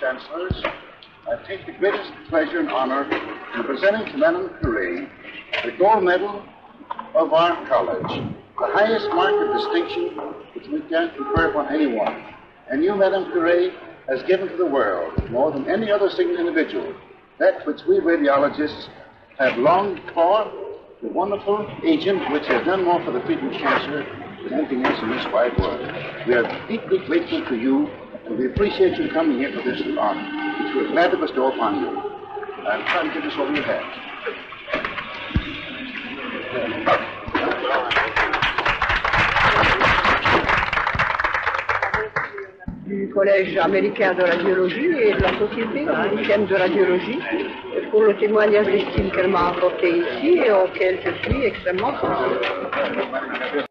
Chancellors, I take the greatest pleasure and honor in presenting to Madame Curie the gold medal of our college, the highest mark of distinction which we can confer upon anyone. And you, Madame Curie, has given to the world, more than any other single individual, that which we radiologists have longed for, the wonderful agent which has done more for the treatment of cancer than anything else in this wide world. We are deeply grateful to you, and we appreciate you coming here for this honor, which we are glad to bestow upon you. I'm trying to give this over your du Collège américain de radiologie et de la Société américaine de radiologie pour le témoignage d'estime qu'elle m'a apporté ici et auquel je suis extrêmement sensible.